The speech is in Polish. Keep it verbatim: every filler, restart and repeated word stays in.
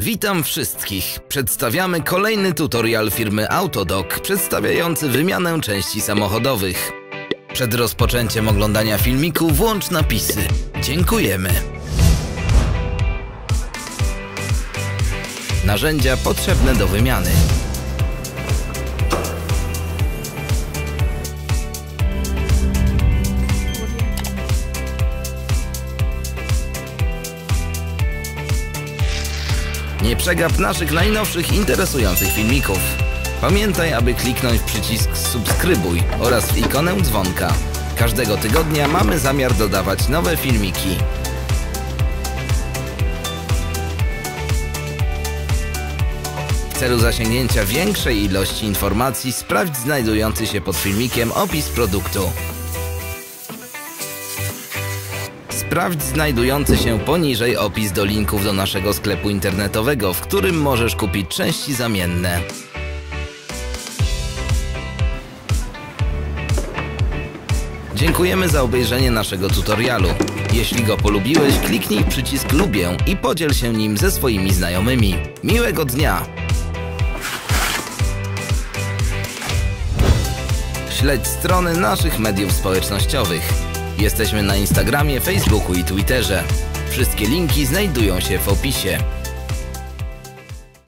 Witam wszystkich! Przedstawiamy kolejny tutorial firmy Autodoc przedstawiający wymianę części samochodowych. Przed rozpoczęciem oglądania filmiku włącz napisy. Dziękujemy! Narzędzia potrzebne do wymiany. Nie przegap naszych najnowszych, interesujących filmików. Pamiętaj, aby kliknąć w przycisk subskrybuj oraz w ikonę dzwonka. Każdego tygodnia mamy zamiar dodawać nowe filmiki. W celu zasięgnięcia większej ilości informacji sprawdź znajdujący się pod filmikiem opis produktu. Sprawdź znajdujący się poniżej opis do linków do naszego sklepu internetowego, w którym możesz kupić części zamienne. Dziękujemy za obejrzenie naszego tutorialu. Jeśli go polubiłeś, kliknij przycisk lubię i podziel się nim ze swoimi znajomymi. Miłego dnia! Śledź strony naszych mediów społecznościowych. Jesteśmy na Instagramie, Facebooku i Twitterze. Wszystkie linki znajdują się w opisie.